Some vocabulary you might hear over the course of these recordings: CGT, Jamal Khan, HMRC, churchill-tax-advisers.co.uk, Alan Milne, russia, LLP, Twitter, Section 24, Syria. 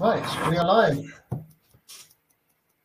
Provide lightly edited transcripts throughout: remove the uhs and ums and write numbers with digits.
Right, we are live.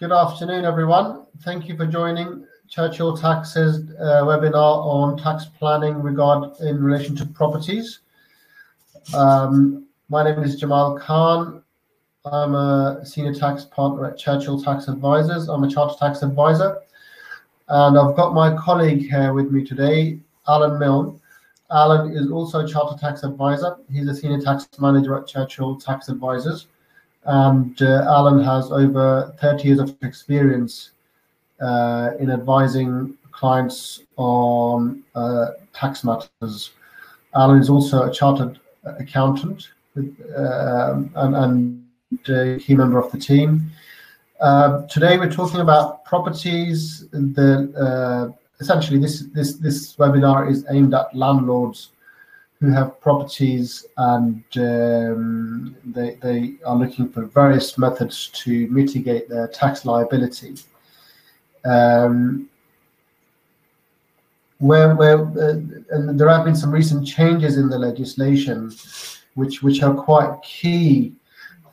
Good afternoon, everyone. Thank you for joining Churchill Tax's webinar on tax planning in relation to properties. My name is Jamal Khan. I'm a senior tax partner at Churchill Tax Advisers. I'm a chartered tax advisor, and I've got my colleague here with me today, Alan Milne. Alan is also a chartered tax advisor. He's a senior tax manager at Churchill Tax Advisers, and Alan has over 30 years of experience in advising clients on tax matters. Alan is also a chartered accountant and a key member of the team. Today we're talking about properties. Essentially, this webinar is aimed at landlords who have properties, and they are looking for various methods to mitigate their tax liability. And there have been some recent changes in the legislation, which are quite key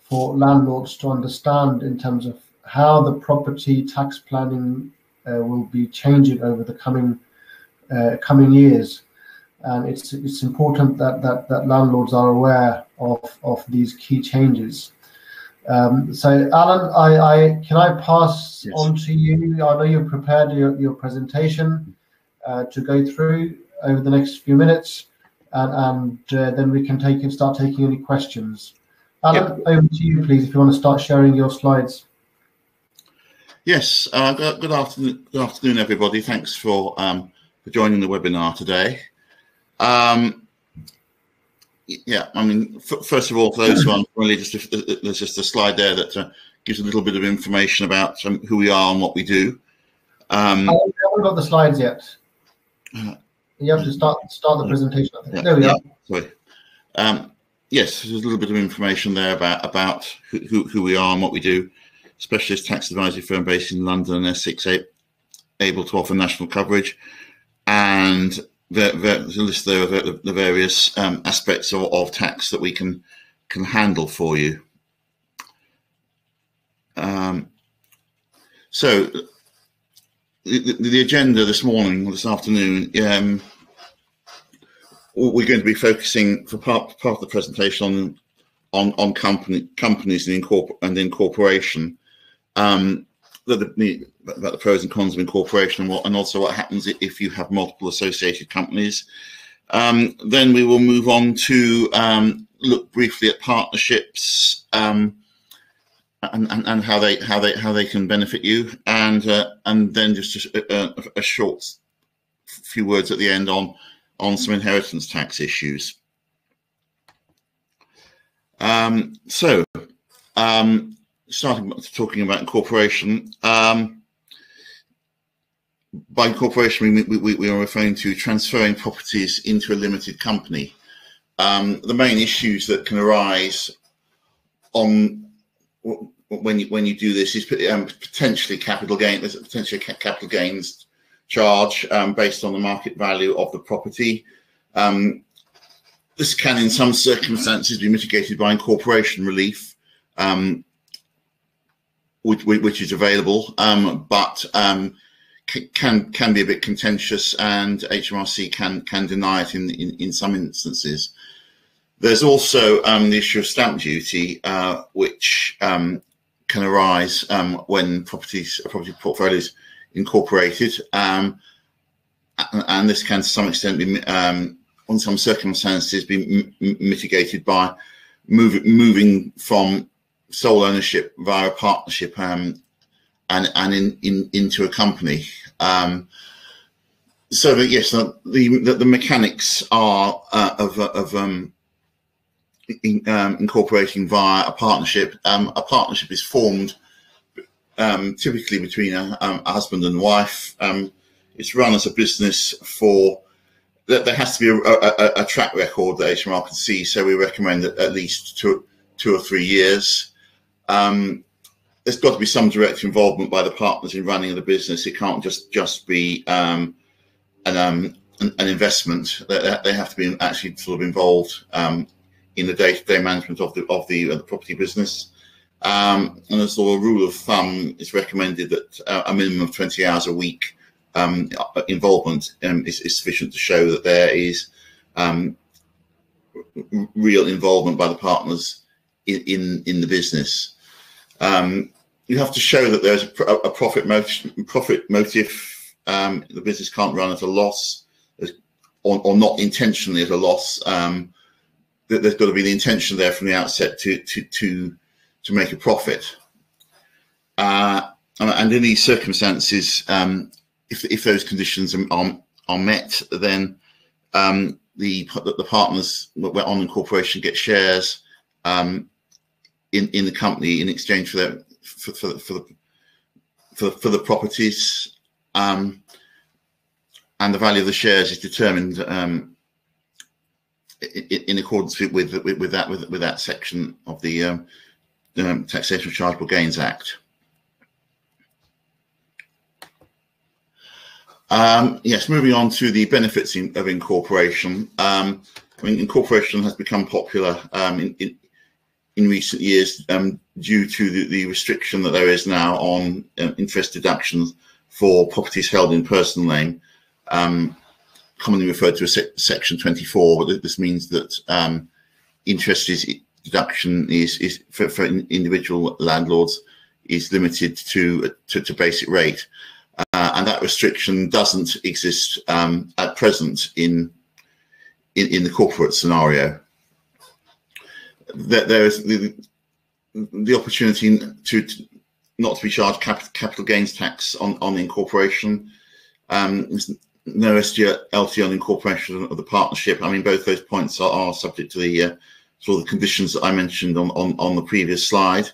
for landlords to understand in terms of how the property tax planning will be changing over the coming years, and it's important that landlords are aware of these key changes. So, Alan, can I pass [S2] Yes. [S1] On to you? I know you've prepared your presentation to go through over the next few minutes, and then we can start taking any questions. Alan, [S2] Yep. [S1] Over to you, please, if you want to start sharing your slides. Yes, good afternoon, everybody. Thanks for joining the webinar today. I mean, first of all, for those who aren't familiar, there's just a slide there that gives a little bit of information about who we are and what we do. I haven't got the slides yet. You have to start the presentation, I think. Yeah, there we are. Sorry. Yes, there's a little bit of information there about who we are and what we do. Specialist tax advisory firm based in London and Essex, able to offer national coverage, and there's a list there of the various aspects of tax that we can handle for you. So the agenda this morning, or this afternoon, we're going to be focusing for part of the presentation on companies and incorporation. About the pros and cons of incorporation, and also what happens if you have multiple associated companies. Then we will move on to look briefly at partnerships and how they can benefit you, and then just a short few words at the end on some inheritance tax issues. Starting talking about incorporation. By incorporation, we are referring to transferring properties into a limited company. The main issues that can arise when you do this is potentially capital gains charge based on the market value of the property. This can, in some circumstances, be mitigated by incorporation relief, which is available, but can be a bit contentious, and HMRC can deny it in some instances. There's also the issue of stamp duty, which can arise when property portfolios incorporated, and this can to some extent be, on some circumstances, be mitigated by moving from sole ownership via a partnership and into a company. So that, yes, the mechanics are of incorporating via a partnership. A partnership is formed typically between a husband and wife. It's run as a business for that. There has to be a track record that HMR can see. So we recommend at least two or three years. There's got to be some direct involvement by the partners in running the business. It can't just be an investment. They have to be actually sort of involved in the day-to-day management of the property business. And as a rule of thumb, it's recommended that a minimum of 20 hours a week involvement is sufficient to show that there is real involvement by the partners in the business. You have to show that there's a profit motive. The business can't run at a loss, or not intentionally at a loss. There's got to be the intention there from the outset to make a profit. And in these circumstances, if those conditions are met, then the partners on incorporation get shares in the company in exchange for their for the properties, and the value of the shares is determined in accordance with that section of the Taxation of Chargeable Gains Act. Yes, moving on to the benefits of incorporation. I mean, incorporation has become popular in recent years due to the restriction that there is now on interest deductions for properties held in personal name, commonly referred to as Section 24. But this means that interest deduction is for individual landlords is limited to basic rate. And that restriction doesn't exist at present in the corporate scenario. There is the opportunity not to be charged capital gains tax on the incorporation. There's no SGLT on incorporation of the partnership. I mean, both those points are subject to the sort of conditions that I mentioned on the previous slide.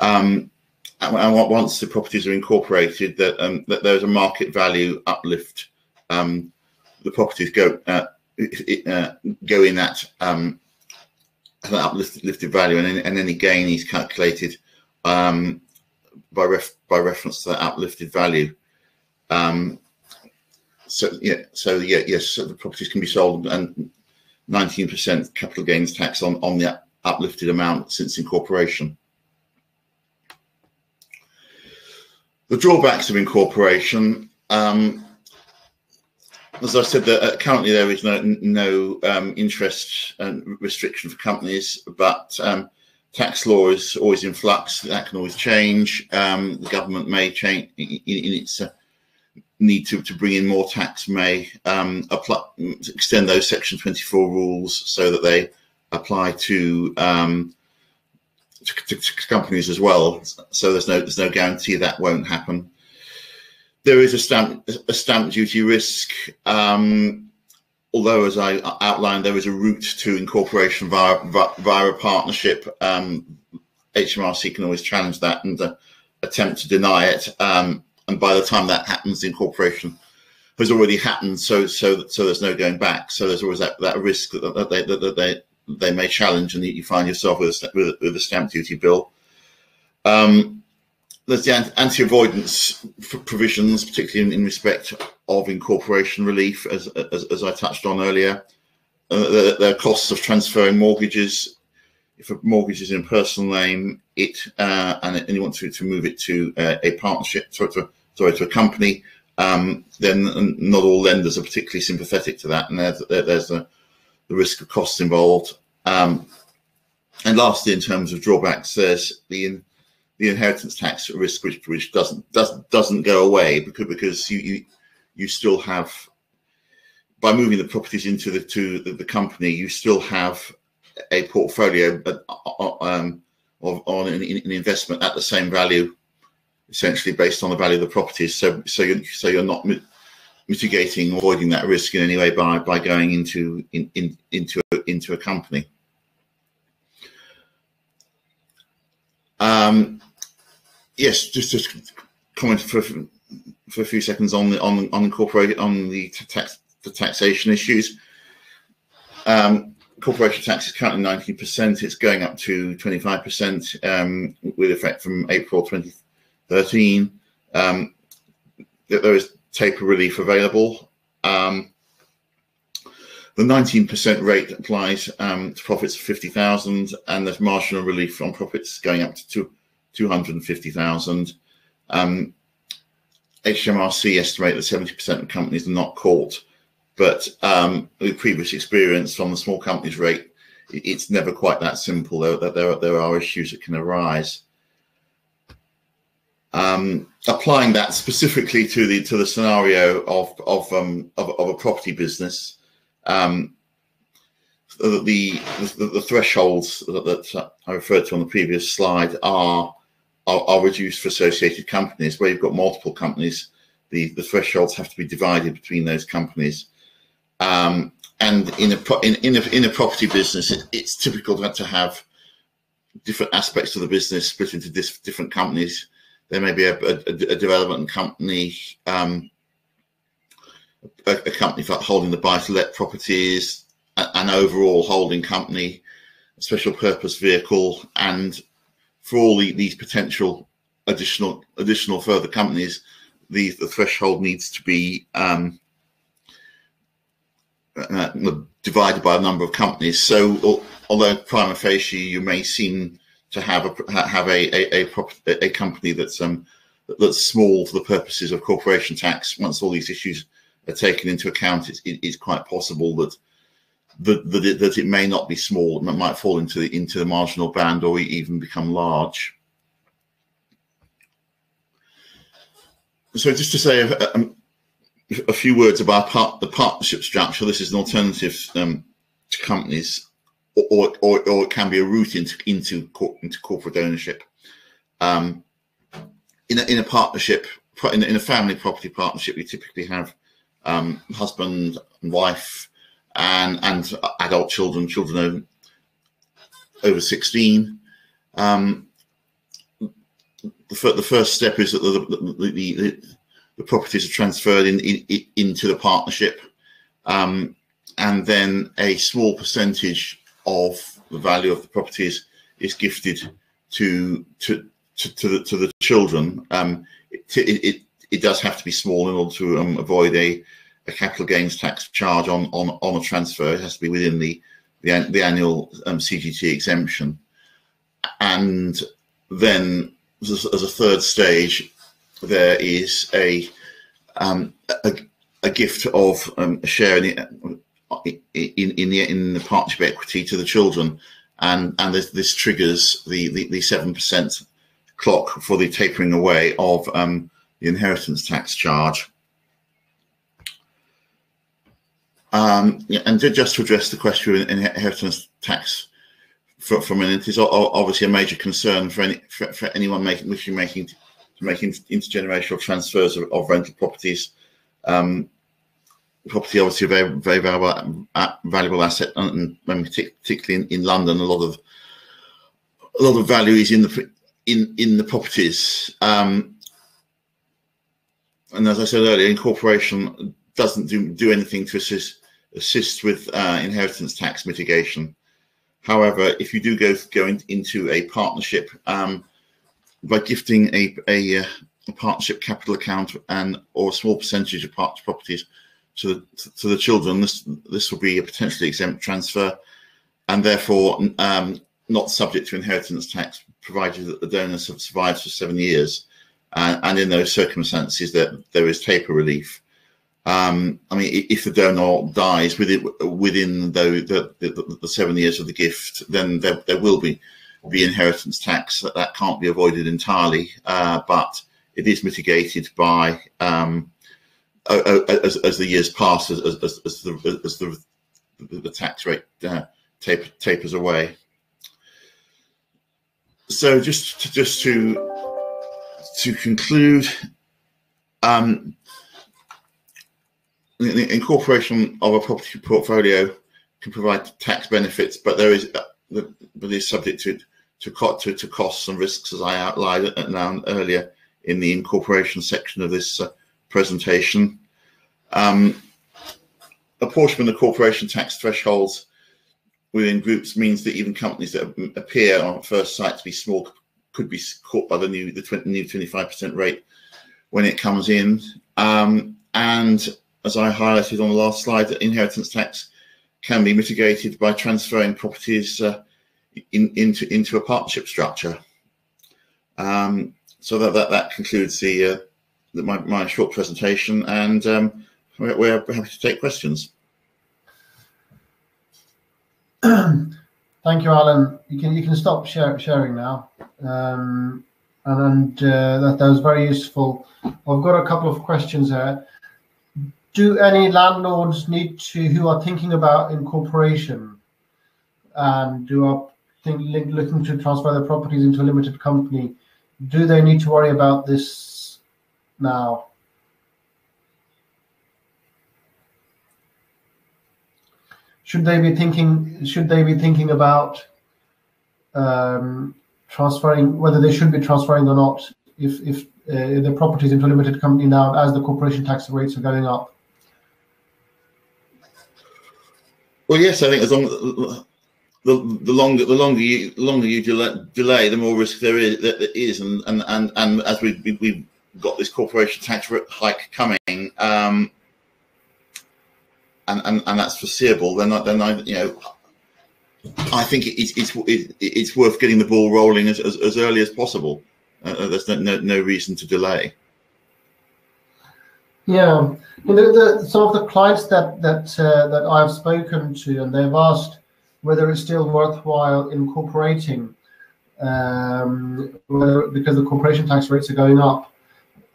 And once the properties are incorporated, that there's a market value uplift. The properties go in at an uplifted value, and any gain is calculated by reference to that uplifted value. So the properties can be sold, and 19% capital gains tax on the uplifted amount since incorporation. The drawbacks of incorporation, as I said, that currently there is no interest restriction for companies, but tax law is always in flux. That can always change. The government may change in its need to bring in more tax, may extend those Section 24 rules so that they apply to companies as well, so there's no guarantee that won't happen. There is a stamp duty risk, although as I outlined, there is a route to incorporation via a partnership. HMRC can always challenge that and attempt to deny it, and by the time that happens, the incorporation has already happened. So there's no going back. So there's always that risk that they may challenge, and you find yourself with a stamp duty bill. There's the anti-avoidance provisions, particularly in respect of incorporation relief, as I touched on earlier. There are costs of transferring mortgages. If a mortgage is in personal name, and you want to move it to a partnership, to a company, then not all lenders are particularly sympathetic to that, and there's the risk of costs involved. And lastly, in terms of drawbacks, there's the inheritance tax risk, which doesn't go away, because you still have, by moving the properties into the company, you still have a portfolio of an investment at the same value, essentially based on the value of the properties. So you're not mitigating or avoiding that risk in any way by going into a company. Yes, just comment for a few seconds on the taxation issues. Corporation tax is currently 19%. It's going up to 25% with effect from April 2013. There is taper relief available. The 19% rate applies to profits of 50,000, and there's marginal relief on profits going up to 250,000. HMRC estimate that 70% of companies are not caught, but with previous experience from the small companies rate, it's never quite that simple. There are issues that can arise. Applying that specifically to the scenario of a property business, the thresholds that I referred to on the previous slide are reduced for associated companies. Where you've got multiple companies, the thresholds have to be divided between those companies. And in a property business, it's typical to have different aspects of the business split into different companies. There may be a development company, a company for holding the buy-to-let properties, an overall holding company, a special purpose vehicle, and for all these potential additional further companies, the threshold needs to be divided by a number of companies. So, although prima facie you may seem to have a company that's small for the purposes of corporation tax, once all these issues are taken into account, it's quite possible that it may not be small, and it might fall into the marginal band or even become large. So, just to say a few words about the partnership structure. This is an alternative to companies, or it can be a route into corporate ownership. In a partnership, in a family property partnership, you typically have husband and wife and adult children over 16. The first step is that the properties are transferred into the partnership, and then a small percentage of the value of the properties is gifted to the children. It does have to be small in order to avoid a capital gains tax charge on a transfer. It has to be within the annual CGT exemption. And then, as a third stage, there is a gift of a share in the partnership equity to the children, and this triggers the 7% clock for the tapering away of the inheritance tax charge. And just to address the question of inheritance tax for a minute, is obviously a major concern for anyone making intergenerational transfers of rental properties. Property obviously a very valuable asset, and particularly in London, a lot of value is in the properties. And as I said earlier, incorporation doesn't do anything to assist with inheritance tax mitigation. However, if you do go into a partnership, by gifting a partnership capital account or a small percentage of partnership properties to the children, this will be a potentially exempt transfer, and therefore not subject to inheritance tax, provided that the donor survives for 7 years, and in those circumstances that there is taper relief. I mean, if the donor dies within the 7 years of the gift, then there will be inheritance tax that can't be avoided entirely, but it is mitigated by as the years pass, as the tax rate tapers away. So just to conclude, the incorporation of a property portfolio can provide tax benefits, but is subject to costs and risks, as I outlined earlier in the incorporation section of this presentation. Apportionment of corporation tax thresholds within groups means that even companies that appear on first sight to be small could be caught by the new 25% rate when it comes in. And as I highlighted on the last slide, inheritance tax can be mitigated by transferring properties into a partnership structure. So that concludes my short presentation, and we're happy to take questions. Thank you, Alan. You can stop sharing now. That was very useful. I've got a couple of questions here. Do any landlords who are thinking about incorporation and looking to transfer their properties into a limited company, do they need to worry about this now? Should they be thinking about transferring, whether they should be transferring or not, if the properties into a limited company now as the corporation tax rates are going up? Well, yes, I think as long as the longer you delay, the more risk there is, and as we've got this corporation tax hike coming, and that's foreseeable, I think it's worth getting the ball rolling as early as possible. There's no reason to delay. Yeah, some of the clients that I've spoken to, and they've asked whether it's still worthwhile incorporating, because the corporation tax rates are going up.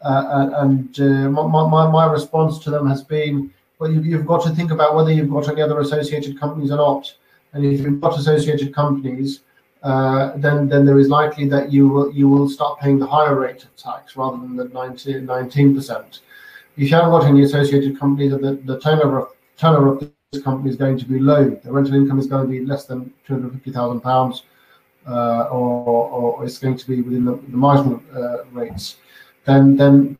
My response to them has been, well, you've got to think about whether you've got any other associated companies or not. And if you've got associated companies, then there is likely that you will start paying the higher rate of tax rather than the 19%. If you haven't got any associated companies, the turnover of this company is going to be low. The rental income is going to be less than £250,000, or it's going to be within the marginal rates. Then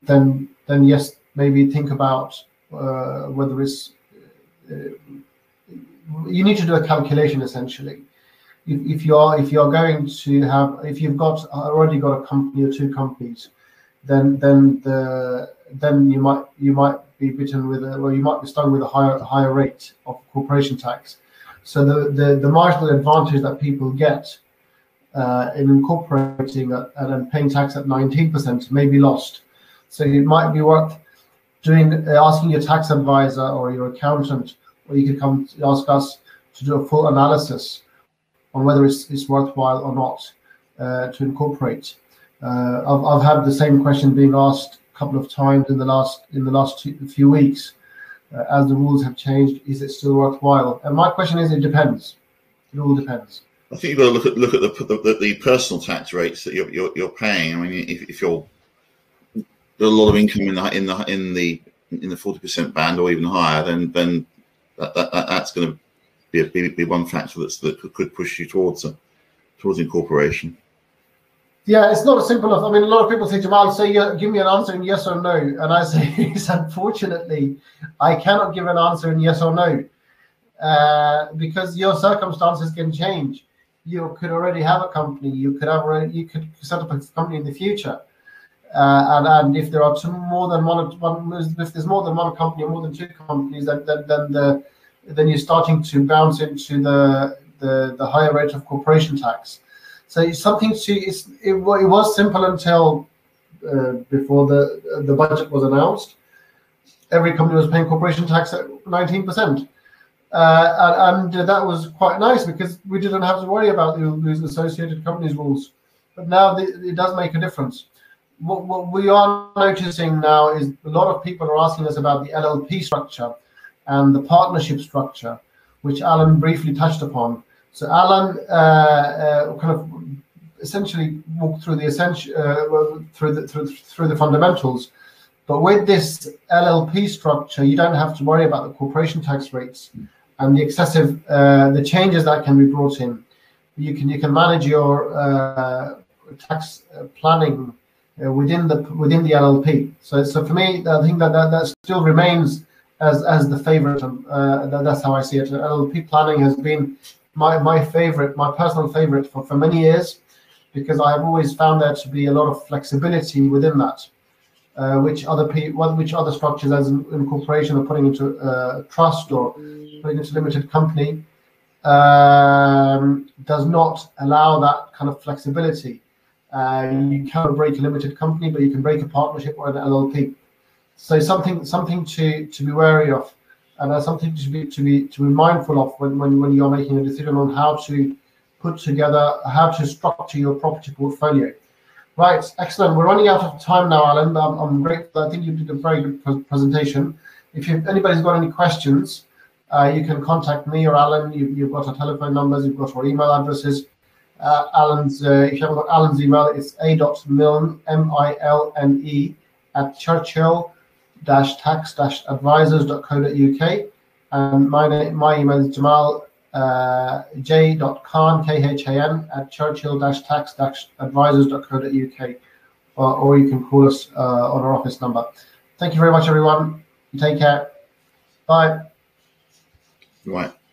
yes, maybe think about whether it's. You need to do a calculation essentially. If you've already got a company or two companies, then you might be bitten with you might be stung with a higher rate of corporation tax. So the marginal advantage that people get in incorporating and paying tax at 19% may be lost. So it might be worth asking your tax advisor or your accountant, or you could come ask us to do a full analysis on whether it's worthwhile or not to incorporate. I've had the same question being asked a couple of times in the last few weeks. As the rules have changed, is it still worthwhile? And my question is, it depends. It all depends. I think you've got to look at the personal tax rates that you're paying. I mean, if you're got a lot of income in the 40% band or even higher, then that's going to be one factor that could push you towards incorporation. Yeah, it's not as simple as, I mean, a lot of people say, Jamal, give me an answer in yes or no, and I say, yes, unfortunately, I cannot give an answer in yes or no, because your circumstances can change. You could already have a company. You could set up a company in the future, and if there are more than one company, more than two companies, then you're starting to bounce into the higher rate of corporation tax. So it was simple until before the budget was announced. Every company was paying corporation tax at 19%, and that was quite nice because we didn't have to worry about these associated companies rules. But now it does make a difference. What we are noticing now is a lot of people are asking us about the LLP structure and the partnership structure, which Alan briefly touched upon. So Alan kind of essentially walked through the fundamentals, but with this LLP structure, you don't have to worry about the corporation tax rates and the changes that can be brought in. You can manage your tax planning within the LLP. So for me, I think that still remains as the favorite. That's how I see it. LLP planning has been my favorite, my personal favorite for many years, because I've always found there to be a lot of flexibility within that. which other structures, as in corporation, are putting into trust or putting into limited company, does not allow that kind of flexibility. You cannot break a limited company, but you can break a partnership or an LLP. So something to be wary of, and something to be mindful of when you're making a decision on how to put together, how to structure your property portfolio. Right, excellent. We're running out of time now, Alan. I'm grateful. I think you did a very good presentation. If anybody's got any questions, you can contact me or Alan. You've got our telephone numbers, you've got our email addresses. Alan's, if you haven't got Alan's email, it's a.milne, M-I-L-N-E, at churchill-tax-advisers.co.uk. And my email is Jamal, j.khan, K-H-A-N, at churchill-tax-advisers.co.uk. Or you can call us on our office number. Thank you very much, everyone. You take care. Bye. Right.